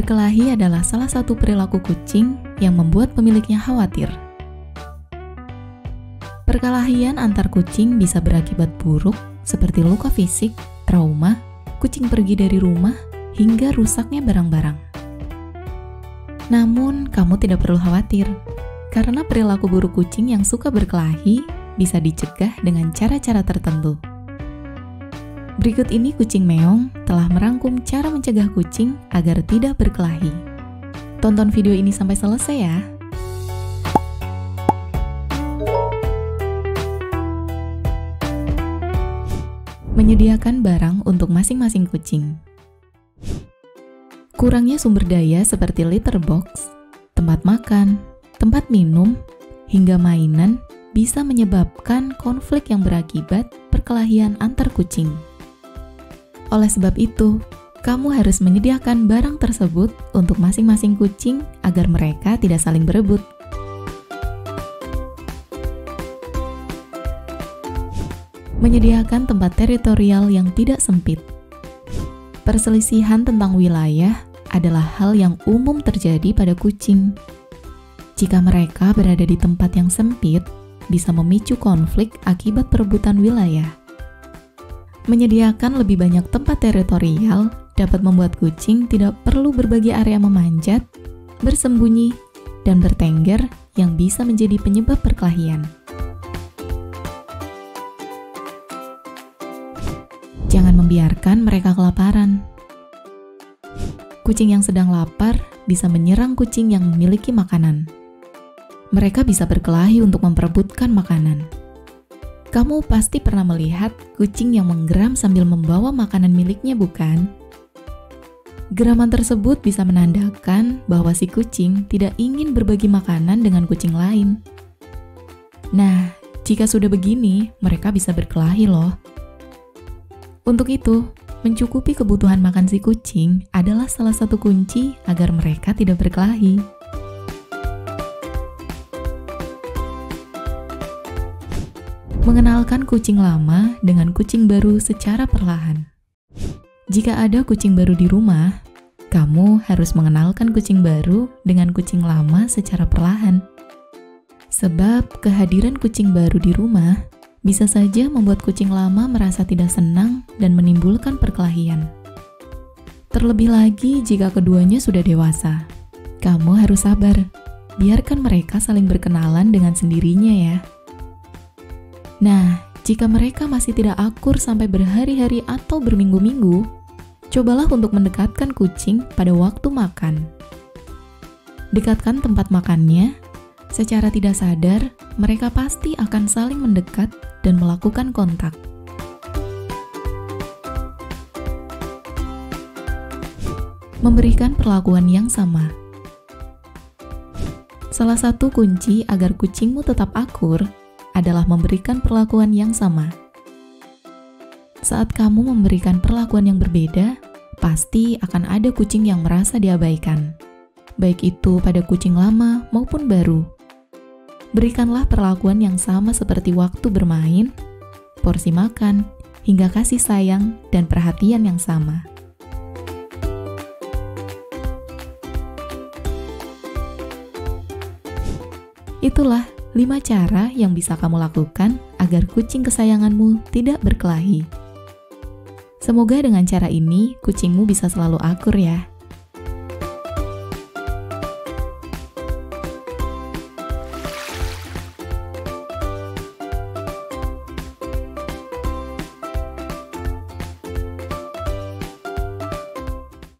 Berkelahi adalah salah satu perilaku kucing yang membuat pemiliknya khawatir. Perkelahian antar kucing bisa berakibat buruk seperti luka fisik, trauma, kucing pergi dari rumah, hingga rusaknya barang-barang. Namun, kamu tidak perlu khawatir, karena perilaku buruk kucing yang suka berkelahi bisa dicegah dengan cara-cara tertentu. Berikut ini Kucing Meong telah merangkum cara mencegah kucing agar tidak berkelahi. Tonton video ini sampai selesai ya! Menyediakan barang untuk masing-masing kucing. Kurangnya sumber daya seperti litter box, tempat makan, tempat minum, hingga mainan bisa menyebabkan konflik yang berakibat perkelahian antar kucing. Oleh sebab itu, kamu harus menyediakan barang tersebut untuk masing-masing kucing agar mereka tidak saling berebut. Menyediakan tempat teritorial yang tidak sempit. Perselisihan tentang wilayah adalah hal yang umum terjadi pada kucing. Jika mereka berada di tempat yang sempit, bisa memicu konflik akibat perebutan wilayah. Menyediakan lebih banyak tempat teritorial dapat membuat kucing tidak perlu berbagi area memanjat, bersembunyi, dan bertengger yang bisa menjadi penyebab perkelahian. Jangan membiarkan mereka kelaparan. Kucing yang sedang lapar bisa menyerang kucing yang memiliki makanan. Mereka bisa berkelahi untuk memperebutkan makanan. Kamu pasti pernah melihat kucing yang menggeram sambil membawa makanan miliknya, bukan? Geraman tersebut bisa menandakan bahwa si kucing tidak ingin berbagi makanan dengan kucing lain. Nah, jika sudah begini, mereka bisa berkelahi loh. Untuk itu, mencukupi kebutuhan makan si kucing adalah salah satu kunci agar mereka tidak berkelahi. Mengenalkan kucing lama dengan kucing baru secara perlahan. Jika ada kucing baru di rumah, kamu harus mengenalkan kucing baru dengan kucing lama secara perlahan. Sebab kehadiran kucing baru di rumah bisa saja membuat kucing lama merasa tidak senang dan menimbulkan perkelahian. Terlebih lagi jika keduanya sudah dewasa. Kamu harus sabar, biarkan mereka saling berkenalan dengan sendirinya ya. Nah, jika mereka masih tidak akur sampai berhari-hari atau berminggu-minggu, cobalah untuk mendekatkan kucing pada waktu makan. Dekatkan tempat makannya. Secara tidak sadar, mereka pasti akan saling mendekat dan melakukan kontak. Memberikan perlakuan yang sama. Salah satu kunci agar kucingmu tetap akur adalah memberikan perlakuan yang sama. Saat kamu memberikan perlakuan yang berbeda, pasti akan ada kucing yang merasa diabaikan, baik itu pada kucing lama maupun baru. Berikanlah perlakuan yang sama seperti waktu bermain, porsi makan, hingga kasih sayang dan perhatian yang sama. Itulah 5 cara yang bisa kamu lakukan agar kucing kesayanganmu tidak berkelahi. Semoga dengan cara ini, kucingmu bisa selalu akur ya.